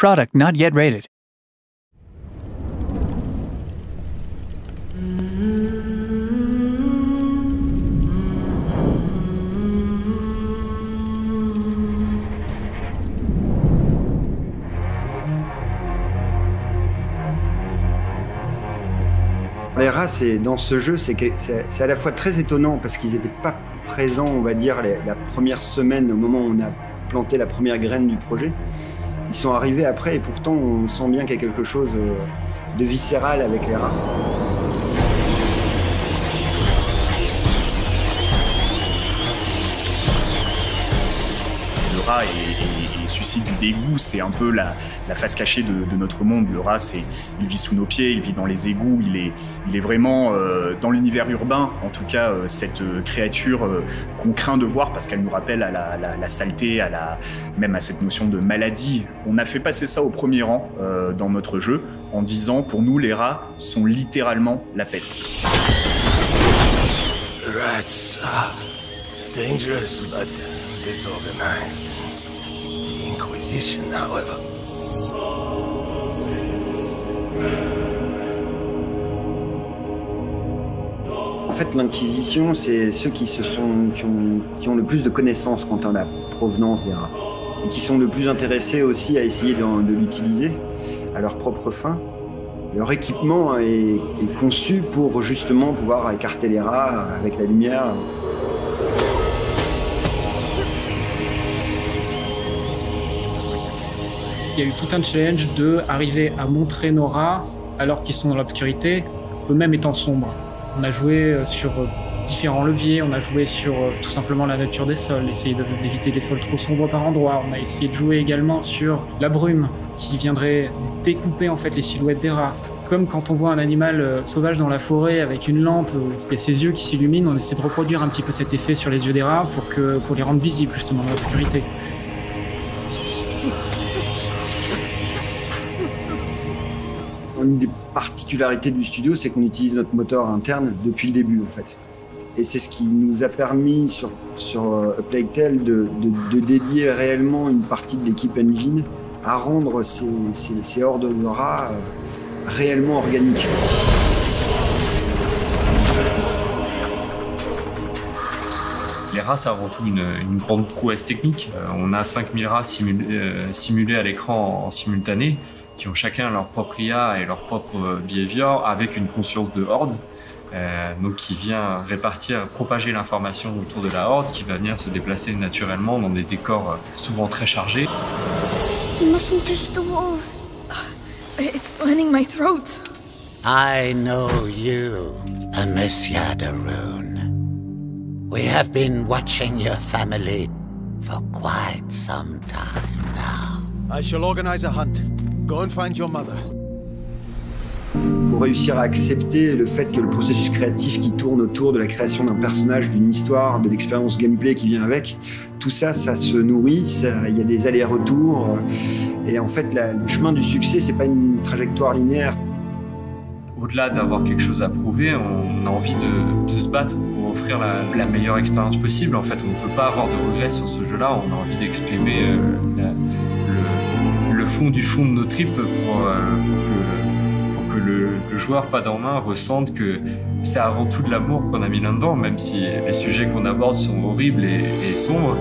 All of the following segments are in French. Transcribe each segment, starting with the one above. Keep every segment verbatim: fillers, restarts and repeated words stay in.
Product not yet rated. Les rats, dans ce jeu, c'est à la fois très étonnant parce qu'ils n'étaient pas présents, on va dire, les, la première semaine, au moment où on a planté la première graine du projet. Ils sont arrivés après et pourtant, on sent bien qu'il y a quelque chose de viscéral avec les rats. Le rat est, est, est suscite du dégoût, c'est un peu la, la face cachée de, de notre monde. Le rat, c'est, il vit sous nos pieds, il vit dans les égouts, il est, il est vraiment euh, dans l'univers urbain, en tout cas euh, cette créature euh, qu'on craint de voir parce qu'elle nous rappelle à la, la, la saleté, à la, même à cette notion de maladie. On a fait passer ça au premier rang euh, dans notre jeu en disant pour nous les rats sont littéralement la peste. Rats are dangerous, but... disorganized. The Inquisition, however. En fait, l'Inquisition, c'est ceux qui, se sont, qui, ont, qui ont le plus de connaissances quant à la provenance des rats et qui sont le plus intéressés aussi à essayer de, de l'utiliser à leur propre fin. Leur équipement est, est conçu pour justement pouvoir écarter les rats avec la lumière. Il y a eu tout un challenge de arriver à montrer nos rats alors qu'ils sont dans l'obscurité, eux-mêmes étant sombres. On a joué sur différents leviers, on a joué sur tout simplement la nature des sols, essayer d'éviter les sols trop sombres par endroits. On a essayé de jouer également sur la brume qui viendrait découper en fait les silhouettes des rats. Comme quand on voit un animal sauvage dans la forêt avec une lampe et ses yeux qui s'illuminent, on essaie de reproduire un petit peu cet effet sur les yeux des rats pour, que, pour les rendre visibles justement dans l'obscurité. Une des particularités du studio, c'est qu'on utilise notre moteur interne depuis le début, en fait. Et c'est ce qui nous a permis, sur, sur A Plague Tale, de, de, de dédier réellement une partie de l'équipe Engine à rendre ces, ces, ces hordes de rats euh, réellement organiques. Les rats, c'est avant tout une, une grande prouesse technique. Euh, on a cinq mille rats simul euh, simulés à l'écran en, en simultané, qui ont chacun leur propre I A et leur propre behavior avec une conscience de horde, euh, donc qui vient répartir, propager l'information autour de la horde, qui va venir se déplacer naturellement dans des décors souvent très chargés. You mustn't touch the walls. It's burning my throat. I know you, Amicia de Rune. We have been watching your family for quite some time now. I shall organize a hunt. Go and find your mother. Il faut réussir à accepter le fait que le processus créatif qui tourne autour de la création d'un personnage, d'une histoire, de l'expérience gameplay qui vient avec, tout ça, ça se nourrit, il y a des allers-retours. Et en fait, la, le chemin du succès, c'est pas une trajectoire linéaire. Au-delà d'avoir quelque chose à prouver, on a envie de, de se battre pour offrir la, la meilleure expérience possible. En fait, on ne veut pas avoir de regrets sur ce jeu-là, on a envie d'exprimer euh, la, le... le fond du fond de nos tripes pour, euh, pour que, pour que le, le joueur pas d'en main ressente que c'est avant tout de l'amour qu'on a mis là-dedans, même si les sujets qu'on aborde sont horribles et, et sombres,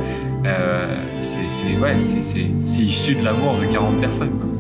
euh, c'est ouais, issu de l'amour de quarante personnes, quoi.